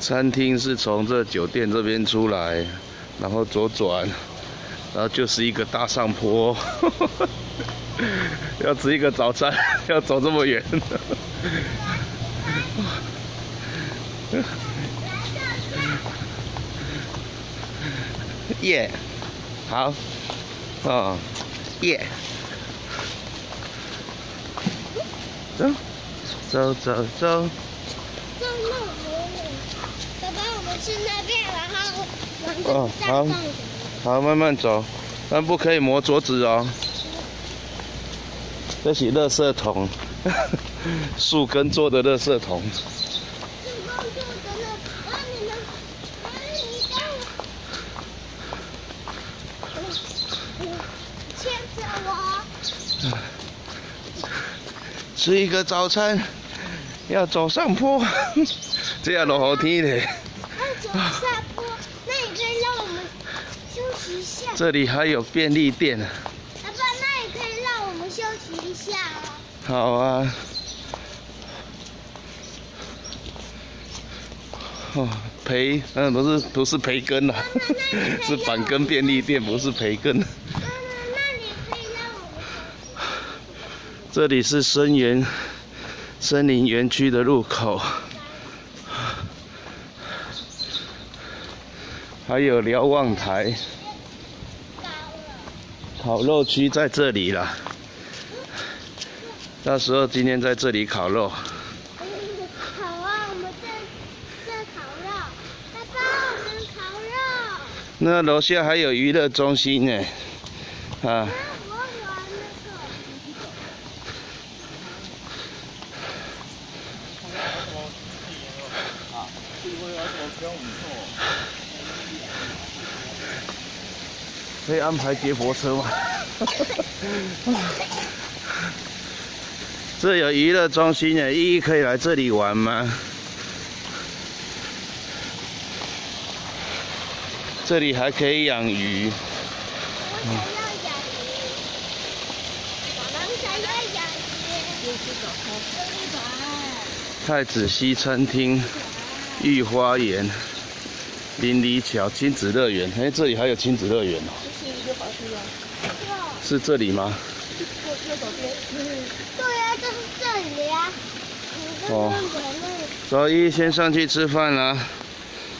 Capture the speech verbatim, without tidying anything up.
餐厅是从这酒店这边出来，然后左转，然后就是一个大上坡。要吃一个早餐，要走这么远。耶，yeah. 好，哦，耶、yeah. 走，走走走。走路，爸爸，我们去那边，然后我们再放。哦，好，好，慢慢走，但不可以磨桌子哦。这是垃圾桶，树根做的垃圾桶。 吃一个早餐，要走上坡，这样都好听嘞。走下坡，那你可以让我们休息一下。这里还有便利店啊。爸爸，那你可以让我们休息一下哦。好啊。哦，培，嗯，不是不是培根啊，是板根便利店，不是培根。 这里是森园森林园区的入口，还有瞭望台，烤肉区在这里啦。到时候今天在这里烤肉。好啊，我们在这烤肉，爸爸，我们烤肉。那楼下还有娱乐中心呢，啊。 可以安排接驳车吗？这有娱乐中心耶，依依可以来这里玩吗？这里还可以养鱼。我想要养鱼，我想要养鱼。太子溪餐厅、御花园、林里桥亲子乐园，哎、欸，这里还有亲子乐园哦。 是这里吗？对呀、啊，就是这里呀、啊。哦，小一先上去吃饭啦、啊。